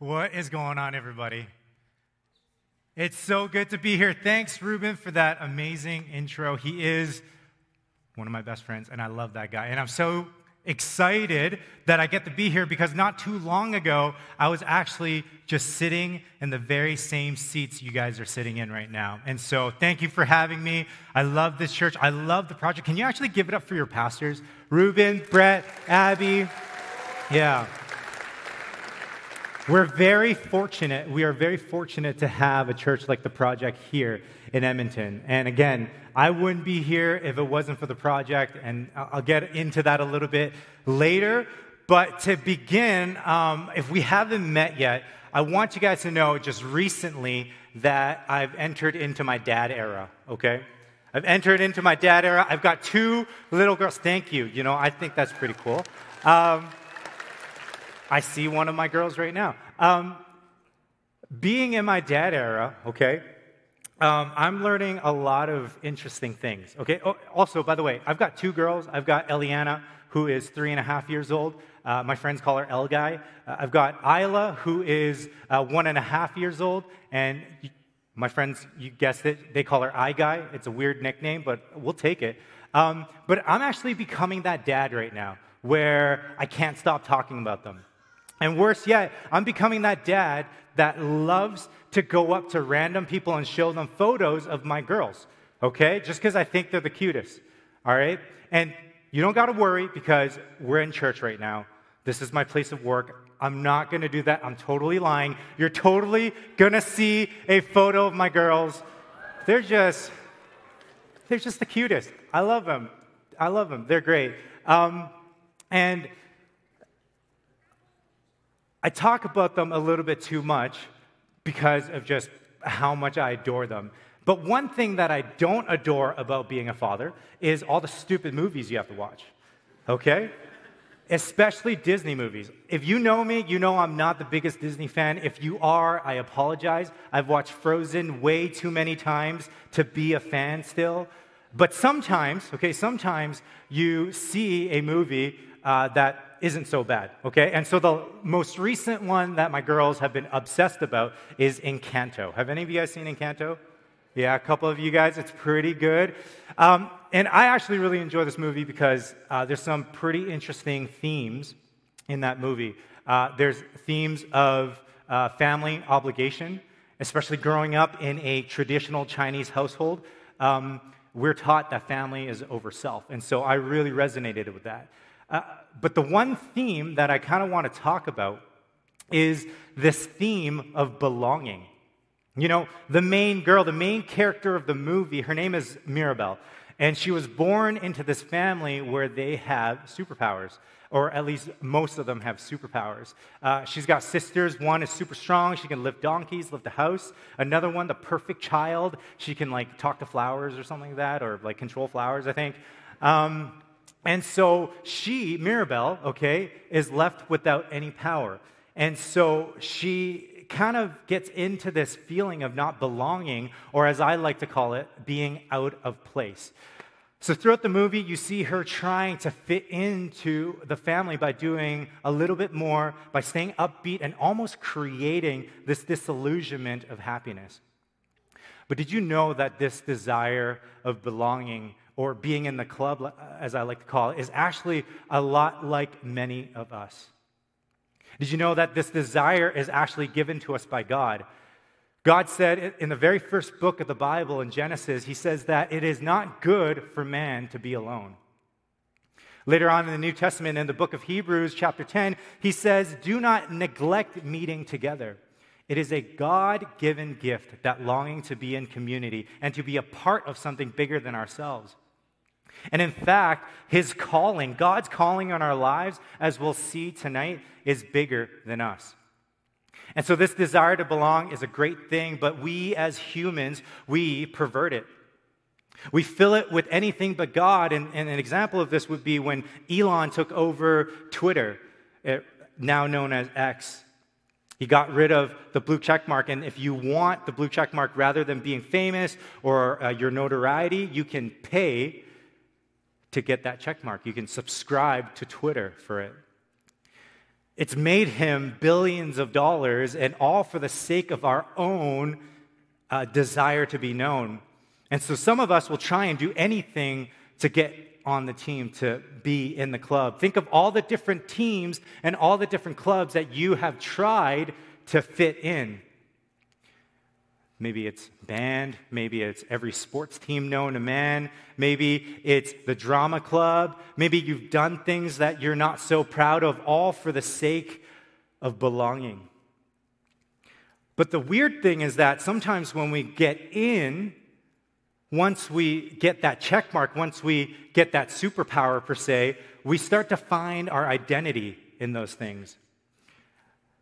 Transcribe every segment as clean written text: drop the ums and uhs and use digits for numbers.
What is going on, everybody? It's so good to be here. Thanks, Reuben, for that amazing intro. He is one of my best friends, and I love that guy. And I'm so excited that I get to be here because not too long ago, I was actually just sitting in the very same seats you guys are sitting in right now. And so thank you for having me. I love this church. I love the project. Can you actually give it up for your pastors? Reuben, Brett, Abby. Yeah. We're very fortunate. We are very fortunate to have a church like The Project here in Edmonton. And again, I wouldn't be here if it wasn't for The Project, and I'll get into that a little bit later. But to begin, if we haven't met yet, I want you guys to know just recently that I've entered into my dad era, okay? I've entered into my dad era. I've got two little girls. Thank you. You know, I think that's pretty cool. I see one of my girls right now. Being in my dad era, okay, I'm learning a lot of interesting things, okay? Oh, also, by the way, I've got two girls. I've got Eliana, who is 3.5 years old. My friends call her El Guy. I've got Isla, who is 1.5 years old. And my friends, you guessed it, they call her I Guy. It's a weird nickname, but we'll take it. But I'm actually becoming that dad right now where I can't stop talking about them. And worse yet, I'm becoming that dad that loves to go up to random people and show them photos of my girls, okay? Just because I think they're the cutest, all right? And you don't got to worry because we're in church right now. This is my place of work. I'm not going to do that. I'm totally lying. You're totally going to see a photo of my girls. They're just the cutest. I love them. I love them. They're great. And I talk about them a little bit too much because of just how much I adore them. But one thing that I don't adore about being a father is all the stupid movies you have to watch, okay? Especially Disney movies. If you know me, you know I'm not the biggest Disney fan. If you are, I apologize. I've watched Frozen way too many times to be a fan still. But sometimes, okay, sometimes you see a movie that isn't so bad, okay? And so the most recent one that my girls have been obsessed about is Encanto. Have any of you guys seen Encanto? Yeah, a couple of you guys. It's pretty good. And I actually really enjoy this movie because there's some pretty interesting themes in that movie. There's themes of family obligation, especially growing up in a traditional Chinese household. We're taught that family is over self, and so I really resonated with that. But the one theme that I kind of want to talk about is this theme of belonging. You know, the main girl, the main character of the movie, her name is Mirabelle, and she was born into this family where they have superpowers, or at least most of them have superpowers. She's got sisters. One is super strong. She can lift donkeys, lift a house. Another one, the perfect child. She can, like, talk to flowers or something like that, or, like, control flowers, I think. And so she, Mirabelle, okay, is left without any power. And so she kind of gets into this feeling of not belonging, or as I like to call it, being out of place. So throughout the movie, you see her trying to fit into the family by doing a little bit more, by staying upbeat and almost creating this disillusionment of happiness. But did you know that this desire of belonging, or being in the club, as I like to call it, is actually a lot like many of us? Did you know that this desire is actually given to us by God? God said in the very first book of the Bible, in Genesis, he says that it is not good for man to be alone. Later on in the New Testament, in the book of Hebrews, chapter 10, he says, "Do not neglect meeting together." It is a God-given gift, that longing to be in community and to be a part of something bigger than ourselves. And in fact, his calling, God's calling on our lives, as we'll see tonight, is bigger than us. And so this desire to belong is a great thing, but we as humans, we pervert it. We fill it with anything but God, and an example of this would be when Elon took over Twitter, now known as X. He got rid of the blue check mark, and if you want the blue check mark rather than being famous or your notoriety, you can pay to get that check mark. You can subscribe to Twitter for it. It's made him billions of dollars, and all for the sake of our own desire to be known. And so some of us will try and do anything to get on the team, to be in the club. Think of all the different teams and all the different clubs that you have tried to fit in. Maybe it's band, maybe it's every sports team known to man, maybe it's the drama club, maybe you've done things that you're not so proud of, all for the sake of belonging. But the weird thing is that sometimes when we get in, once we get that check mark, once we get that superpower per se, we start to find our identity in those things.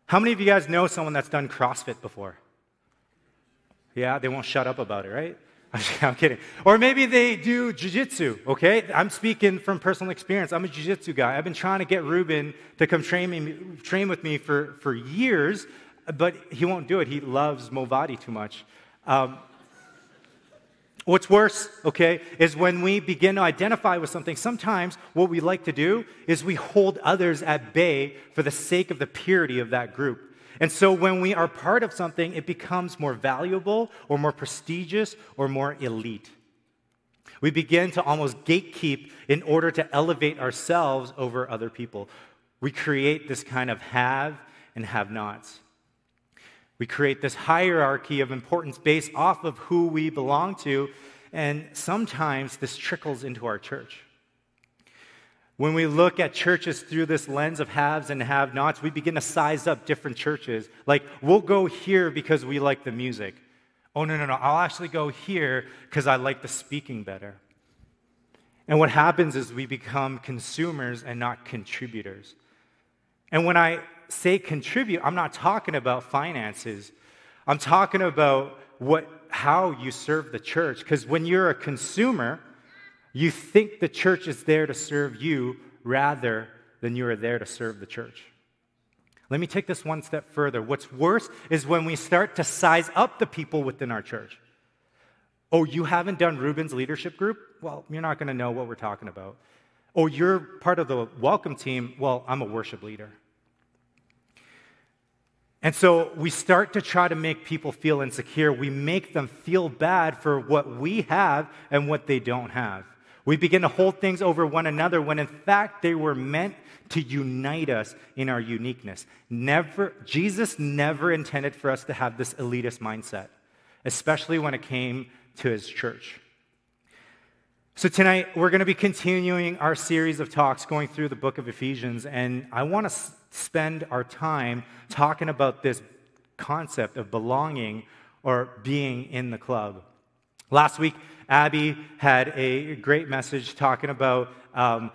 How many of you guys know someone that's done CrossFit before? Yeah, they won't shut up about it, right? I'm kidding. Or maybe they do jiu-jitsu, okay? I'm speaking from personal experience. I'm a jiu-jitsu guy. I've been trying to get Reuben to come train with me for years, but he won't do it. He loves Movadi too much. What's worse, okay, is when we begin to identify with something, sometimes what we like to do is we hold others at bay for the sake of the purity of that group. And so when we are part of something, it becomes more valuable or more prestigious or more elite. We begin to almost gatekeep in order to elevate ourselves over other people. We create this kind of have and have-nots. We create this hierarchy of importance based off of who we belong to, and sometimes this trickles into our church. When we look at churches through this lens of haves and have-nots, we begin to size up different churches. Like, we'll go here because we like the music. Oh, no, I'll actually go here because I like the speaking better. And what happens is we become consumers and not contributors. And when I say contribute, I'm not talking about finances. I'm talking about how you serve the church. Because when you're a consumer, you think the church is there to serve you rather than you are there to serve the church. Let me take this one step further. What's worse is when we start to size up the people within our church. Oh, you haven't done Reuben's leadership group? Well, you're not going to know what we're talking about. Oh, you're part of the welcome team? Well, I'm a worship leader. And so we start to try to make people feel insecure. We make them feel bad for what we have and what they don't have. We begin to hold things over one another when, in fact, they were meant to unite us in our uniqueness. Jesus never intended for us to have this elitist mindset, especially when it came to his church. So tonight, we're going to be continuing our series of talks going through the book of Ephesians, and I want to spend our time talking about this concept of belonging or being in the club. Last week, Abby had a great message talking about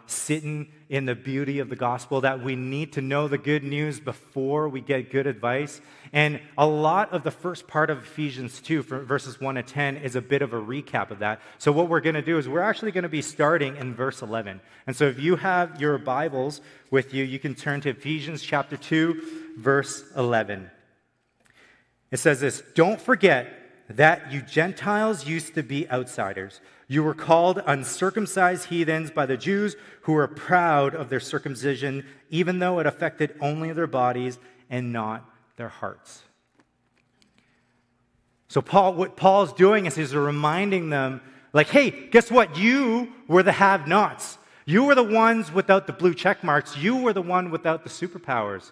sitting in the beauty of the gospel, that we need to know the good news before we get good advice. And a lot of the first part of Ephesians 2, from verses 1 to 10, is a bit of a recap of that. So what we're going to do is we're actually going to be starting in verse 11. And so if you have your Bibles with you, you can turn to Ephesians chapter 2, verse 11. It says this: "Don't forget that you Gentiles used to be outsiders. You were called uncircumcised heathens by the Jews, who were proud of their circumcision, even though it affected only their bodies and not their hearts." So what Paul's doing is he's reminding them, like, hey, guess what? You were the have-nots. You were the ones without the blue check marks. You were the one without the superpowers.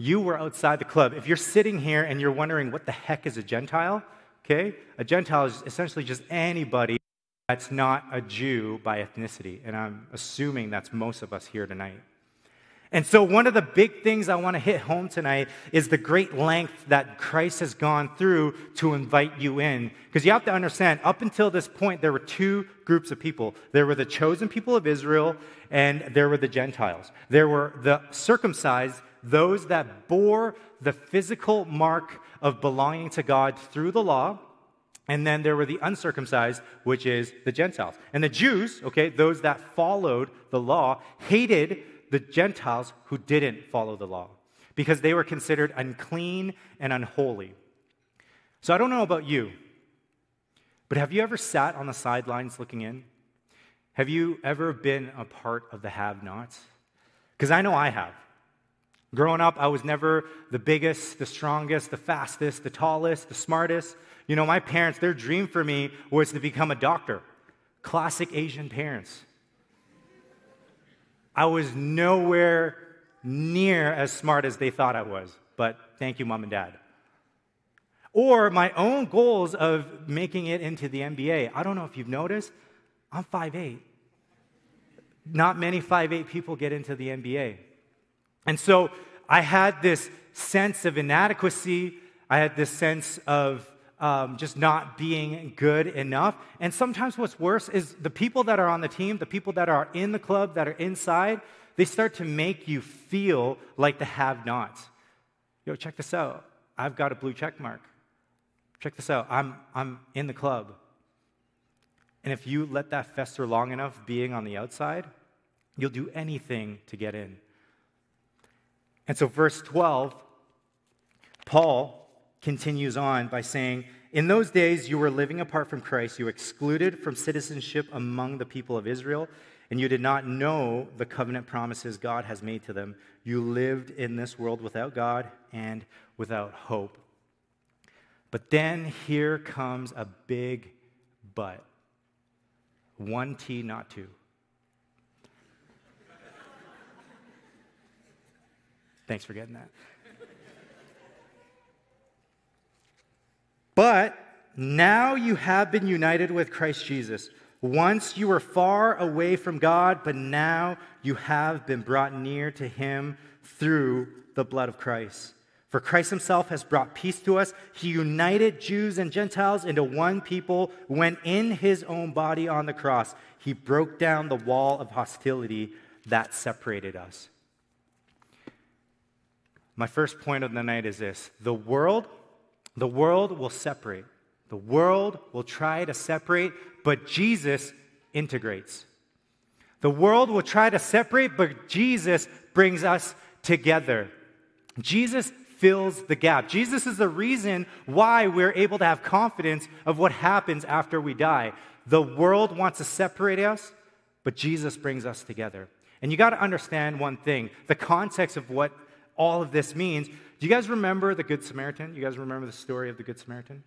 You were outside the club. If you're sitting here and you're wondering what the heck is a Gentile, okay? A Gentile is essentially just anybody that's not a Jew by ethnicity, and I'm assuming that's most of us here tonight. And so one of the big things I want to hit home tonight is the great length that Christ has gone through to invite you in. Because you have to understand, up until this point, there were two groups of people. There were the chosen people of Israel, and there were the Gentiles. There were the circumcised, those that bore the physical mark of belonging to God through the law. And then there were the uncircumcised, which is the Gentiles. And the Jews, okay, those that followed the law, hated the Gentiles who didn't follow the law because they were considered unclean and unholy. So I don't know about you, but have you ever sat on the sidelines looking in? Have you ever been a part of the have-nots? Because I know I have. Growing up, I was never the biggest, the strongest, the fastest, the tallest, the smartest. You know, my parents, their dream for me was to become a doctor. Classic Asian parents. I was nowhere near as smart as they thought I was, but thank you, Mom and Dad. Or my own goals of making it into the NBA. I don't know if you've noticed, I'm 5'8". Not many 5'8" people get into the NBA. And so I had this sense of inadequacy. I had this sense of just not being good enough. And sometimes what's worse is the people that are on the team, the people that are in the club, that are inside, they start to make you feel like the have-nots. Yo, check this out. I've got a blue check mark. Check this out. I'm in the club. And if you let that fester long enough being on the outside, you'll do anything to get in. And so verse 12, Paul continues on by saying, in those days you were living apart from Christ, you were excluded from citizenship among the people of Israel, and you did not know the covenant promises God has made to them. You lived in this world without God and without hope. But then here comes a big but. One T, not two. Thanks for getting that. But now you have been united with Christ Jesus. Once you were far away from God, but now you have been brought near to him through the blood of Christ. For Christ himself has brought peace to us. He united Jews and Gentiles into one people when in his own body on the cross, he broke down the wall of hostility that separated us. My first point of the night is this. The world will separate. The world will try to separate, but Jesus integrates. The world will try to separate, but Jesus brings us together. Jesus fills the gap. Jesus is the reason why we're able to have confidence of what happens after we die. The world wants to separate us, but Jesus brings us together. And you got to understand one thing, the context of what all of this means. Do you guys remember the Good Samaritan? You guys remember the story of the Good Samaritan?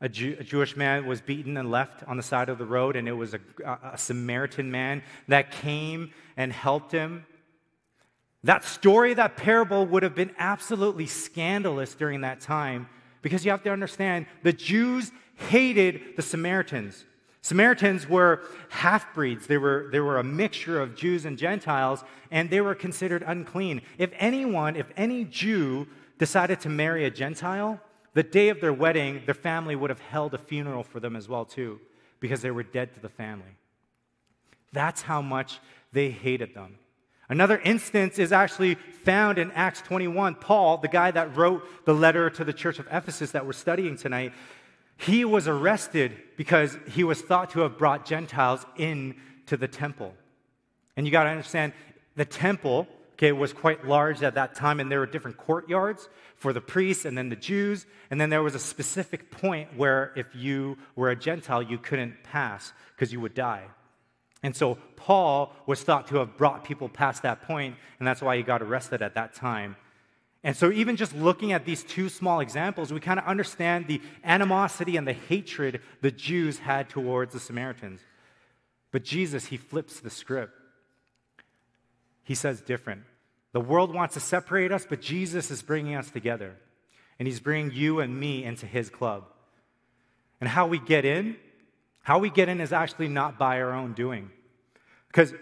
A Jewish man was beaten and left on the side of the road, and it was a Samaritan man that came and helped him. That story, that parable would have been absolutely scandalous during that time, because you have to understand the Jews hated the Samaritans. Samaritans were half-breeds. They were a mixture of Jews and Gentiles, and they were considered unclean. If any Jew decided to marry a Gentile, the day of their wedding, their family would have held a funeral for them as well too, because they were dead to the family. That's how much they hated them. Another instance is actually found in Acts 21. Paul, the guy that wrote the letter to the church of Ephesus that we're studying tonight, he was arrested because he was thought to have brought Gentiles into the temple. And you got to understand, the temple, okay, was quite large at that time, and there were different courtyards for the priests and then the Jews, and then there was a specific point where if you were a Gentile, you couldn't pass because you would die. And so Paul was thought to have brought people past that point, and that's why he got arrested at that time. And so even just looking at these two small examples, we kind of understand the animosity and the hatred the Jews had towards the Samaritans. But Jesus, he flips the script. He says different. The world wants to separate us, but Jesus is bringing us together. And he's bringing you and me into his club. And how we get in is actually not by our own doing. Because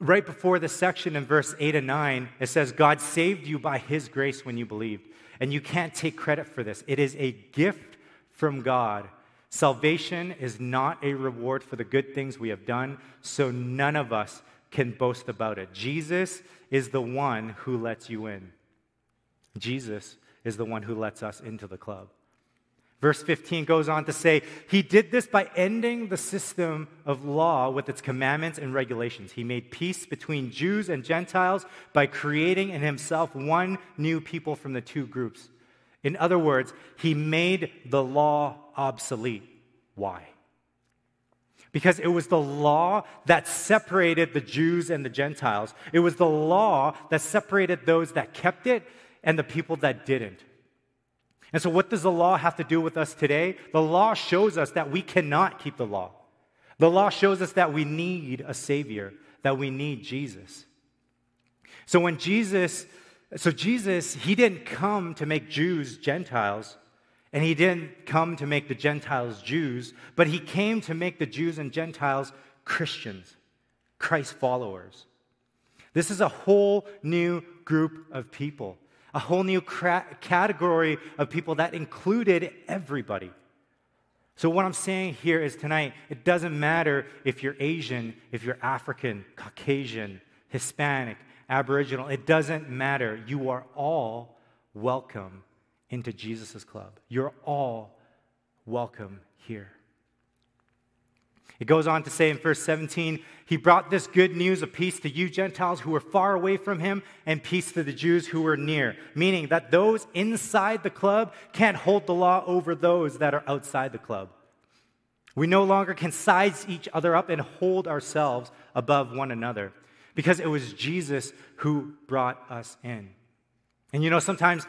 right before this section in verse 8 and 9, it says, God saved you by his grace when you believed. And you can't take credit for this. It is a gift from God. Salvation is not a reward for the good things we have done, so none of us can boast about it. Jesus is the one who lets you in. Jesus is the one who lets us into the club. Verse 15 goes on to say, he did this by ending the system of law with its commandments and regulations. He made peace between Jews and Gentiles by creating in himself one new people from the two groups. In other words, he made the law obsolete. Why? because it was the law that separated the Jews and the Gentiles. It was the law that separated those that kept it and the people that didn't. And so what does the law have to do with us today? The law shows us that we cannot keep the law. The law shows us that we need a Savior, that we need Jesus. So when Jesus, he didn't come to make Jews Gentiles, and he didn't come to make the Gentiles Jews, but he came to make the Jews and Gentiles Christians, Christ followers. This is a whole new group of people, a whole new category of people that included everybody. So what I'm saying here is tonight, it doesn't matter if you're Asian, if you're African, Caucasian, Hispanic, Aboriginal. It doesn't matter. You are all welcome into Jesus' club. You're all welcome here. It goes on to say in verse 17, he brought this good news of peace to you Gentiles who were far away from him, and peace to the Jews who were near, meaning that those inside the club can't hold the law over those that are outside the club. We no longer can size each other up and hold ourselves above one another, because it was Jesus who brought us in. And you know, sometimes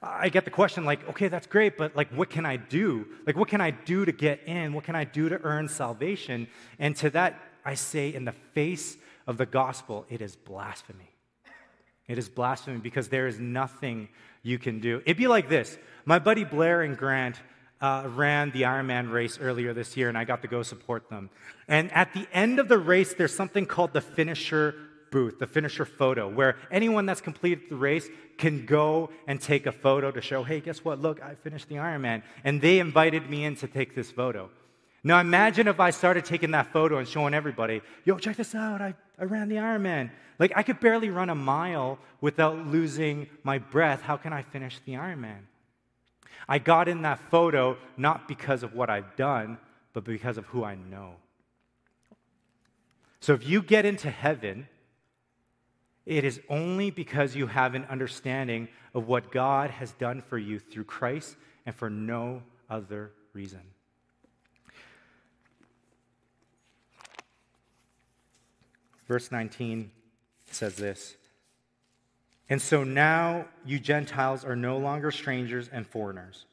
I get the question like, okay, that's great, but like, what can I do? Like, what can I do to get in? What can I do to earn salvation? And to that, I say, in the face of the gospel, it is blasphemy. It is blasphemy because there is nothing you can do. It'd be like this. My buddy Blair and Grant ran the Ironman race earlier this year, and I got to go support them. And at the end of the race, there's something called the finisher booth, the finisher photo, where anyone that's completed the race can go and take a photo to show, hey, guess what? Look, I finished the Ironman. And they invited me in to take this photo. Now, imagine if I started taking that photo and showing everybody, yo, check this out. I ran the Ironman. Like, I could barely run a mile without losing my breath. How can I finish the Ironman? I got in that photo not because of what I've done, but because of who I know. So if you get into heaven, it is only because you have an understanding of what God has done for you through Christ and for no other reason. Verse 19 says this, and so now you Gentiles are no longer strangers and foreigners.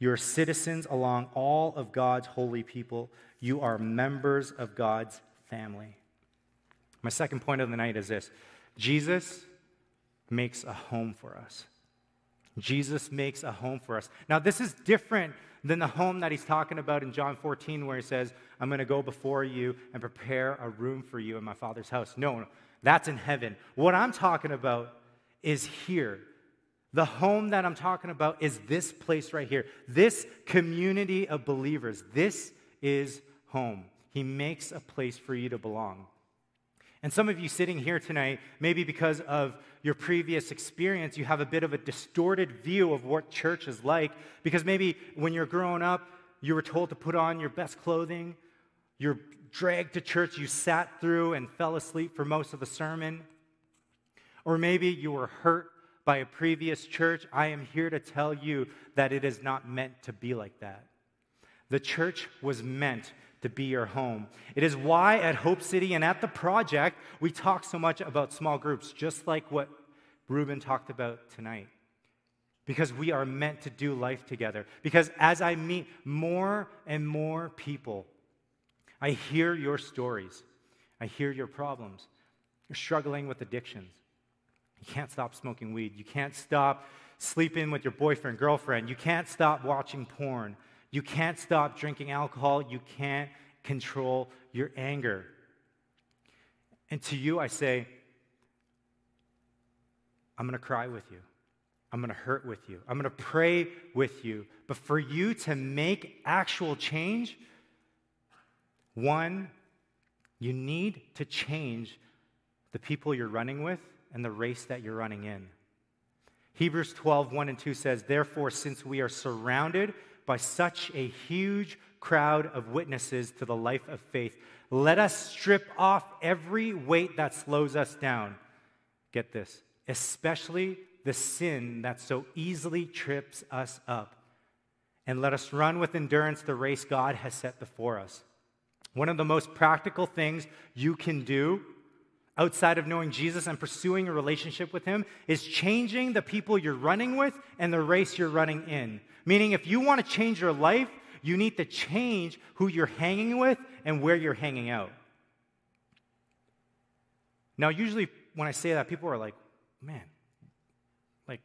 You are citizens along all of God's holy people. You are members of God's family. My second point of the night is this. Jesus makes a home for us. Jesus makes a home for us. Now, this is different than the home that he's talking about in John 14 where he says, I'm going to go before you and prepare a room for you in my Father's house. No, that's in heaven. What I'm talking about is here. The home that I'm talking about is this place right here. This community of believers. This is home. He makes a place for you to belong. And some of you sitting here tonight, maybe because of your previous experience, you have a bit of a distorted view of what church is like, because maybe when you're growing up, you were told to put on your best clothing, you're dragged to church, you sat through and fell asleep for most of the sermon, or maybe you were hurt by a previous church. I am here to tell you that it is not meant to be like that. The church was meant to be your home. It is why at Hope City and at The Project, we talk so much about small groups, just like what Reuben talked about tonight. Because we are meant to do life together. Because as I meet more and more people, I hear your stories. I hear your problems. You're struggling with addictions. You can't stop smoking weed. You can't stop sleeping with your boyfriend, girlfriend. You can't stop watching porn. You can't stop drinking alcohol. You can't control your anger. And to you, I say, I'm going to cry with you. I'm going to hurt with you. I'm going to pray with you. But for you to make actual change, one, you need to change the people you're running with and the race that you're running in. Hebrews 12:1-2 says, therefore, since we are surrounded by such a huge crowd of witnesses to the life of faith, let us strip off every weight that slows us down. Get this, especially the sin that so easily trips us up. And let us run with endurance the race God has set before us. One of the most practical things you can do outside of knowing Jesus and pursuing a relationship with him is changing the people you're running with and the race you're running in. Meaning, if you want to change your life, you need to change who you're hanging with and where you're hanging out. Now, usually when I say that, people are like, man, like,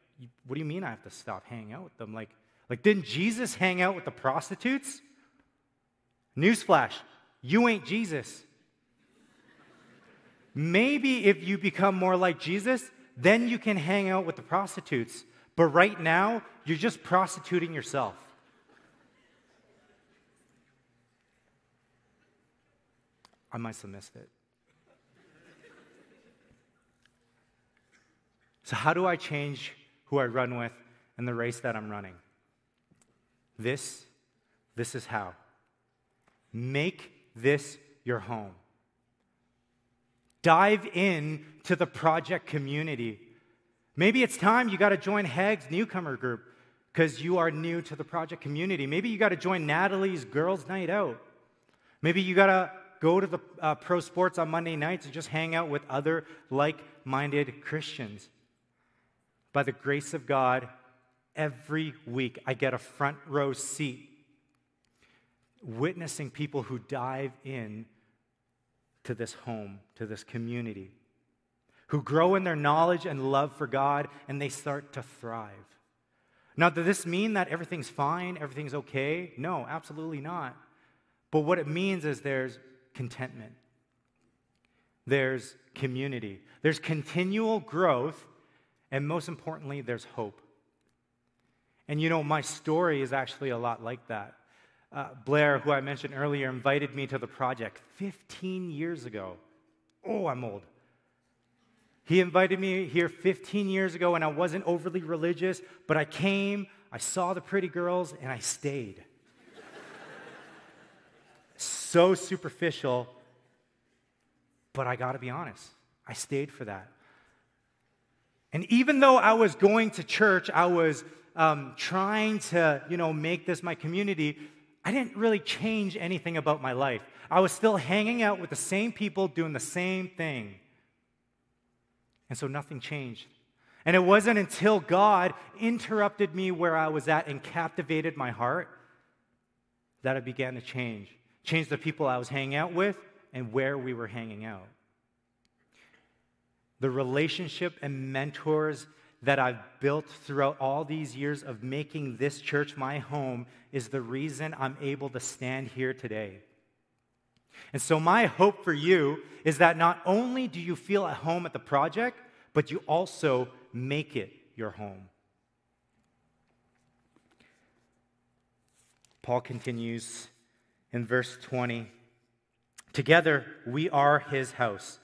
what do you mean I have to stop hanging out with them? Like didn't Jesus hang out with the prostitutes? Newsflash, you ain't Jesus. Maybe if you become more like Jesus, then you can hang out with the prostitutes. But right now, you're just prostituting yourself. I must have missed it. So how do I change who I run with and the race that I'm running? This is how. Make this your home. Dive in to the project community. Maybe it's time you got to join Hag's newcomer group because you are new to the project community. Maybe you got to join Natalie's girls' night out. Maybe you got to go to the pro sports on Monday nights and just hang out with other like-minded Christians. By the grace of God, every week I get a front row seat witnessing people who dive in to this home, to this community, who grow in their knowledge and love for God, and they start to thrive. Now, does this mean that everything's fine, everything's okay? No, absolutely not. But what it means is there's contentment. There's community. There's continual growth, and most importantly, there's hope. And you know, my story is actually a lot like that. Blair, who I mentioned earlier, invited me to the project 15 years ago. Oh, I'm old. He invited me here 15 years ago, and I wasn't overly religious, but I came, I saw the pretty girls, and I stayed. So superficial, but I got to be honest, I stayed for that. And even though I was going to church, I was trying to, make this my community, I didn't really change anything about my life. I was still hanging out with the same people doing the same thing. And so nothing changed. And it wasn't until God interrupted me where I was at and captivated my heart that I began to change. Change the people I was hanging out with and where we were hanging out. The relationship and mentors that I've built throughout all these years of making this church my home is the reason I'm able to stand here today. And so my hope for you is that not only do you feel at home at the project, but you also make it your home. Paul continues in verse 20, "Together we are his house,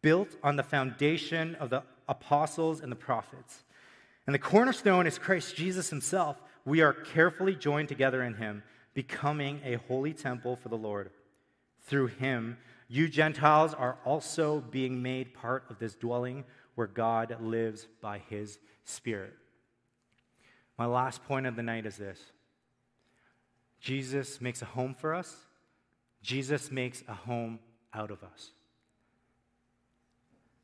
built on the foundation of the apostles and the prophets. And the cornerstone is Christ Jesus himself. We are carefully joined together in him, becoming a holy temple for the Lord. Through him, you Gentiles are also being made part of this dwelling where God lives by his Spirit." My last point of the night is this. Jesus makes a home for us. Jesus makes a home out of us.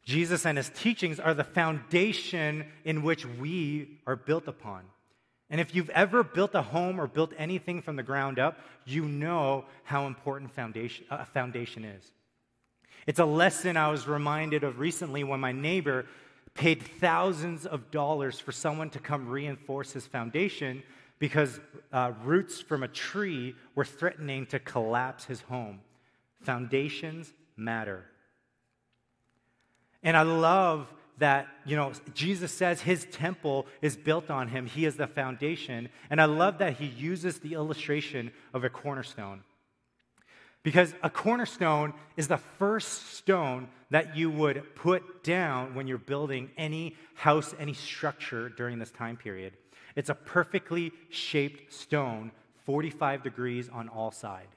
Jesus and his teachings are the foundation in which we are built upon. And if you've ever built a home or built anything from the ground up, you know how important a foundation is. It's a lesson I was reminded of recently when my neighbor paid thousands of dollars for someone to come reinforce his foundation because roots from a tree were threatening to collapse his home. Foundations matter. And I love that, Jesus says his temple is built on him. He is the foundation. And I love that he uses the illustration of a cornerstone. Because a cornerstone is the first stone that you would put down when you're building any house, any structure during this time period. It's a perfectly shaped stone, 45 degrees on all sides.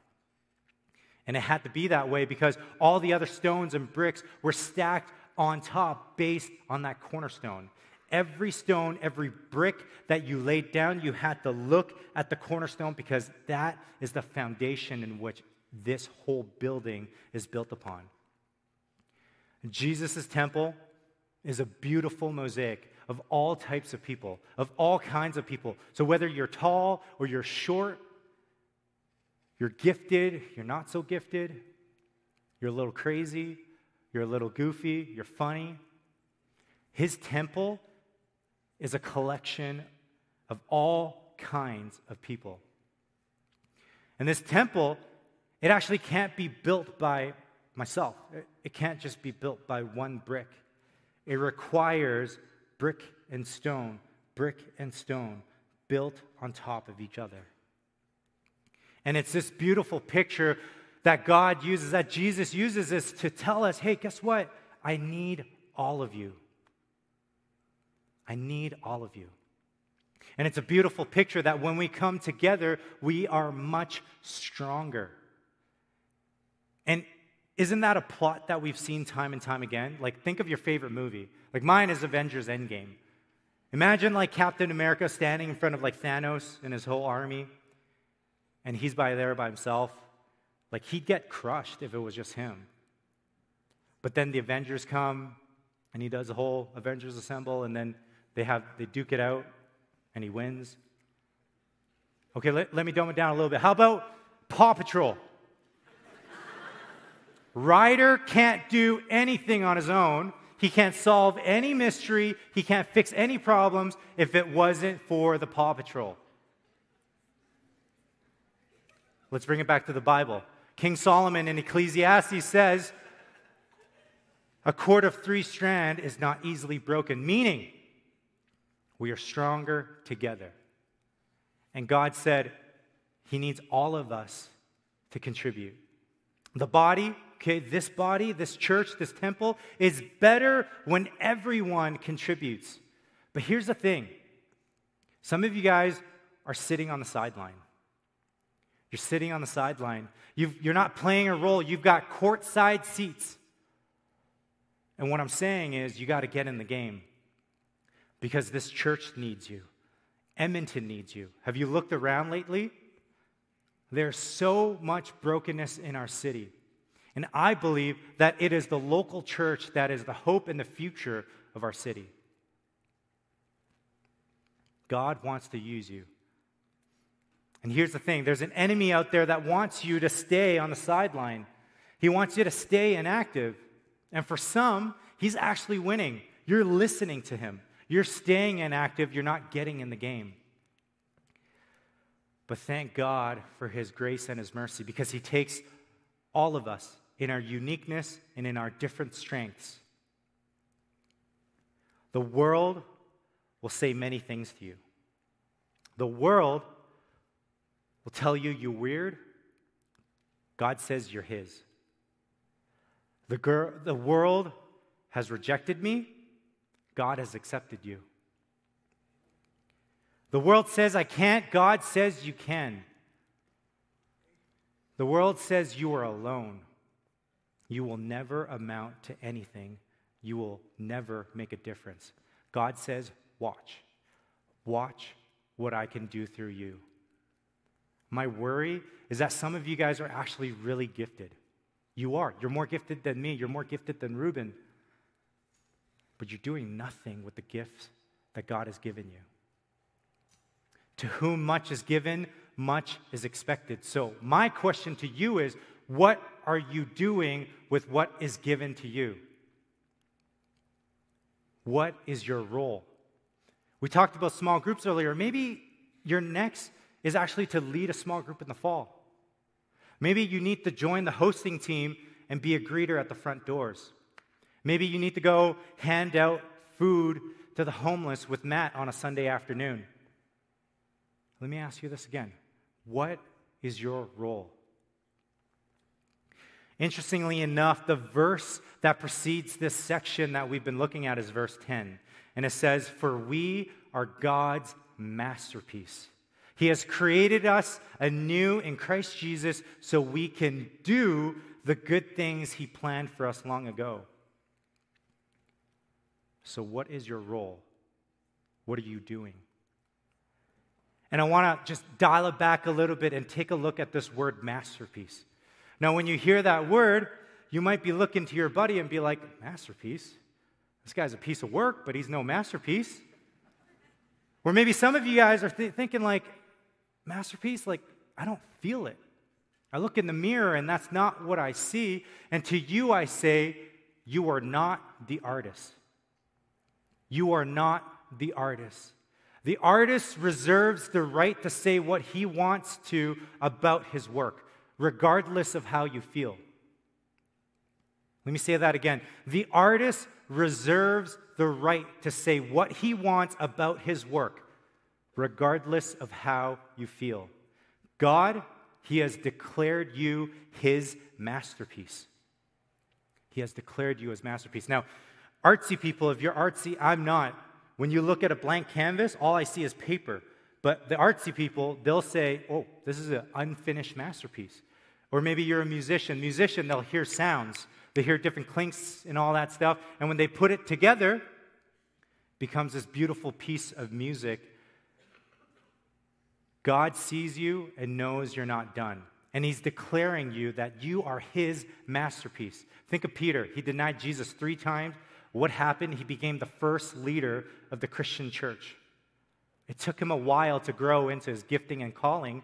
And it had to be that way because all the other stones and bricks were stacked on top based on that cornerstone. Every stone, every brick that you laid down, you had to look at the cornerstone because that is the foundation in which this whole building is built upon. Jesus' temple is a beautiful mosaic of all types of people, of all kinds of people. So whether you're tall or you're short, you're gifted, you're not so gifted, you're a little crazy, you're a little goofy, you're funny. His temple is a collection of all kinds of people. And this temple, it actually can't be built by myself. It can't just be built by one brick. It requires brick and stone, built on top of each other. And it's this beautiful picture that God uses, that Jesus uses this to tell us, hey, guess what? I need all of you. I need all of you. And it's a beautiful picture that when we come together, we are much stronger. And isn't that a plot that we've seen time and time again? Like, think of your favorite movie. Like, mine is Avengers Endgame. Imagine, like, Captain America standing in front of, like, Thanos and his whole army, and he's there by himself. Like, he'd get crushed if it was just him. But then the Avengers come, and he does the whole Avengers Assemble, and then they duke it out, and he wins. Okay, let me dumb it down a little bit. How about Paw Patrol? Ryder can't do anything on his own. He can't solve any mystery. He can't fix any problems if it wasn't for the Paw Patrol. Let's bring it back to the Bible. King Solomon in Ecclesiastes says, a cord of three strand is not easily broken, meaning we are stronger together. And God said he needs all of us to contribute. The body, okay, this body, this church, this temple is better when everyone contributes. But here's the thing. Some of you guys are sitting on the sideline. You're sitting on the sideline. You're not playing a role. You've got courtside seats. And what I'm saying is you got to get in the game because this church needs you. Edmonton needs you. Have you looked around lately? There's so much brokenness in our city. And I believe that it is the local church that is the hope and the future of our city. God wants to use you. And here's the thing, there's an enemy out there that wants you to stay on the sideline. He wants you to stay inactive. And for some, he's actually winning. You're listening to him. You're staying inactive. You're not getting in the game. But thank God for his grace and his mercy because he takes all of us in our uniqueness and in our different strengths. The world will say many things to you. The world will tell you you're weird. God says you're his. The world has rejected me. God has accepted you. The world says I can't. God says you can. The world says you are alone. You will never amount to anything. You will never make a difference. God says, watch. Watch what I can do through you. My worry is that some of you guys are actually really gifted. You are. You're more gifted than me. You're more gifted than Reuben. But you're doing nothing with the gifts that God has given you. To whom much is given, much is expected. So my question to you is, what are you doing with what is given to you? What is your role? We talked about small groups earlier. Maybe your next is actually to lead a small group in the fall. Maybe you need to join the hosting team and be a greeter at the front doors. Maybe you need to go hand out food to the homeless with Matt on a Sunday afternoon. Let me ask you this again. What is your role? Interestingly enough, the verse that precedes this section that we've been looking at is verse 10. And it says, "For we are God's masterpiece. He has created us anew in Christ Jesus so we can do the good things he planned for us long ago." So what is your role? What are you doing? And I want to just dial it back a little bit and take a look at this word masterpiece. Now, when you hear that word, you might be looking to your buddy and be like, masterpiece? This guy's a piece of work, but he's no masterpiece. Or maybe some of you guys are thinking like, masterpiece? Like, I don't feel it. I look in the mirror and that's not what I see. And to you I say, you are not the artist. You are not the artist. The artist reserves the right to say what he wants to about his work, regardless of how you feel. Let me say that again. The artist reserves the right to say what he wants about his work, regardless of how you feel. God, He has declared you His masterpiece. He has declared you His masterpiece. Now, artsy people, if you're artsy, I'm not. When you look at a blank canvas, all I see is paper. But the artsy people, they'll say, oh, this is an unfinished masterpiece. Or maybe you're a musician. Musician, they'll hear sounds. They hear different clinks and all that stuff. And when they put it together, it becomes this beautiful piece of music. God sees you and knows you're not done. And He's declaring you that you are His masterpiece. Think of Peter. He denied Jesus 3 times. What happened? He became the first leader of the Christian church. It took him a while to grow into his gifting and calling.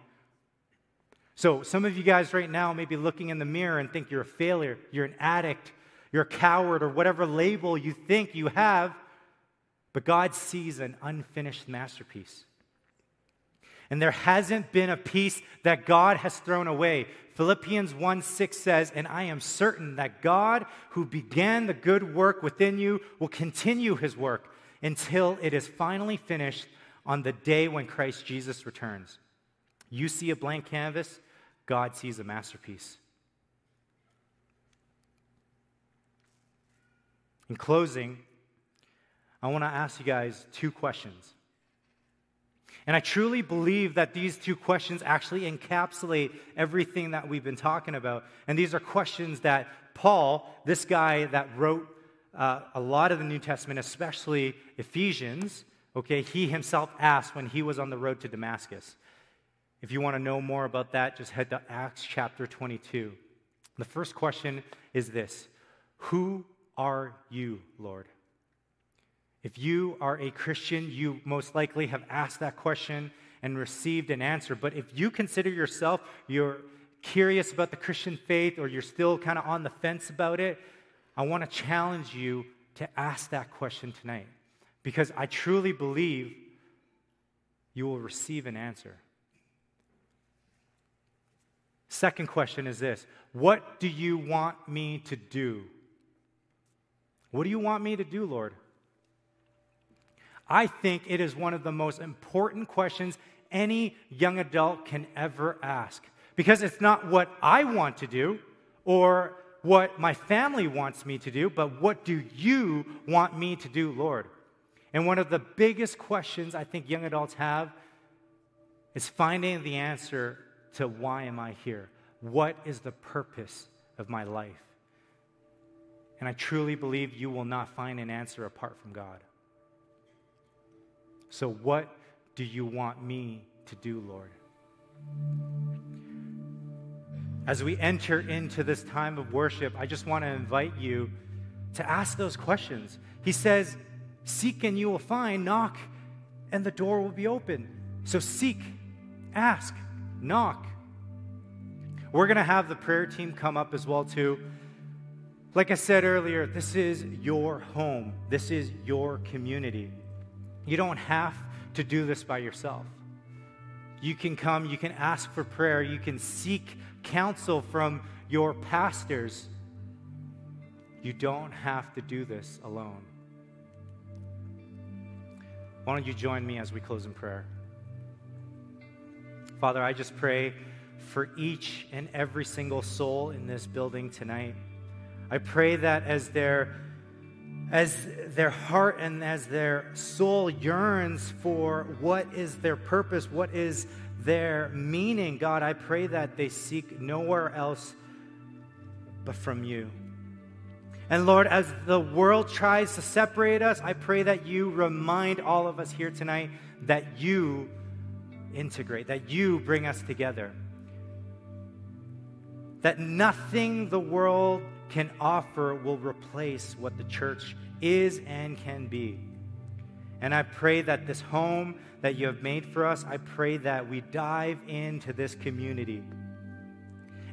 So some of you guys right now may be looking in the mirror and think you're a failure, you're an addict, you're a coward, or whatever label you think you have, but God sees an unfinished masterpiece. And there hasn't been a piece that God has thrown away. Philippians 1:6 says, and I am certain that God who began the good work within you will continue His work until it is finally finished on the day when Christ Jesus returns. You see a blank canvas, God sees a masterpiece. In closing, I want to ask you guys 2 questions. And I truly believe that these 2 questions actually encapsulate everything that we've been talking about. And these are questions that Paul, this guy that wrote a lot of the New Testament, especially Ephesians, okay, he himself asked when he was on the road to Damascus. If you want to know more about that, just head to Acts chapter 22. The first question is this: who are you, Lord? If you are a Christian, you most likely have asked that question and received an answer. But if you consider yourself, you're curious about the Christian faith, or you're still kind of on the fence about it, I want to challenge you to ask that question tonight, because I truly believe you will receive an answer. Second question is this: what do you want me to do? What do you want me to do, Lord? I think it is one of the most important questions any young adult can ever ask, because it's not what I want to do or what my family wants me to do, but what do you want me to do, Lord? And one of the biggest questions I think young adults have is finding the answer to why am I here? What is the purpose of my life? And I truly believe you will not find an answer apart from God. So what do you want me to do, Lord? As we enter into this time of worship, I just want to invite you to ask those questions. He says, seek and you will find, knock and the door will be open. So seek, ask, knock. We're going to have the prayer team come up as well too. Like I said earlier, this is your home. This is your community. You don't have to do this by yourself. You can come, you can ask for prayer, you can seek counsel from your pastors. You don't have to do this alone. Why don't you join me as we close in prayer? Father, I just pray for each and every single soul in this building tonight. I pray that as their heart and as their soul yearns for what is their purpose, what is their meaning, God, I pray that they seek nowhere else but from you. And Lord, as the world tries to separate us, I pray that you remind all of us here tonight that you integrate, that you bring us together. that nothing the world can offer will replace what the church is and can be. And I pray that this home that you have made for us, I pray that we dive into this community.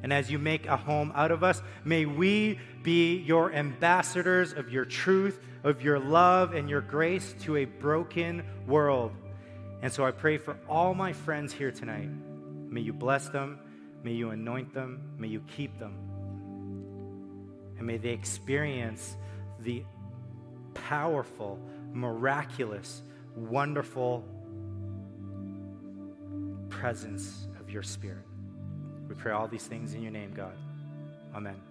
And as you make a home out of us, may we be your ambassadors of your truth, of your love, and your grace to a broken world. And so I pray for all my friends here tonight. May you bless them, may you anoint them, may you keep them. And may they experience the powerful, miraculous, wonderful presence of your Spirit. We pray all these things in your name, God. Amen.